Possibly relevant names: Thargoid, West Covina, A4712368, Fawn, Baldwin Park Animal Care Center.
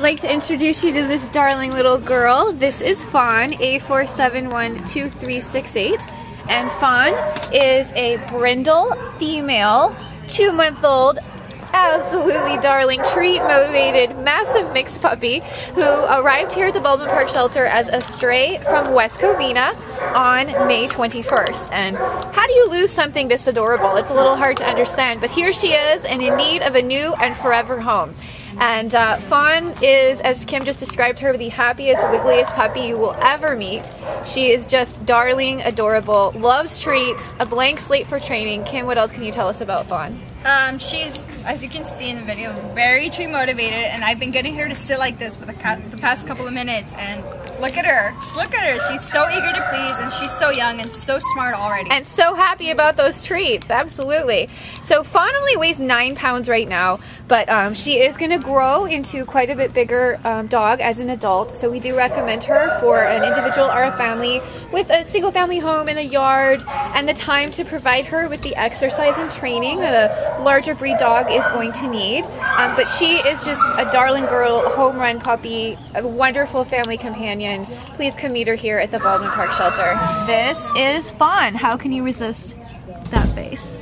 I'd like to introduce you to this darling little girl. This is Fawn, A4712368. And Fawn is a brindle female, 2-month-old, absolutely darling, treat-motivated, massive mixed puppy who arrived here at the Baldwin Park shelter as a stray from West Covina on May 21st. And how do you lose something this adorable? It's a little hard to understand, but here she is and in need of a new and forever home. And Fawn is, as Kim just described her, the happiest, wiggliest puppy you will ever meet. She is just darling, adorable, loves treats, a blank slate for training. Kim, what else can you tell us about Fawn? She's, as you can see in the video, very treat motivated, and I've been getting her to sit like this for the past couple of minutes, and look at her. Just look at her. She's so eager to please, and she's so young and so smart already. And so happy about those treats, absolutely. So Fawn only weighs 9 pounds right now, but she is going to grow into quite a bit bigger dog as an adult, so we do recommend her for an individual or a family with a single family home and a yard, and the time to provide her with the exercise and training that a larger breed dog is going to need. But she is just a darling girl, home run puppy, a wonderful family companion. Please come meet her here at the Baldwin Park shelter. This is Fawn. How can you resist that face?